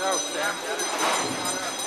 No, Sam.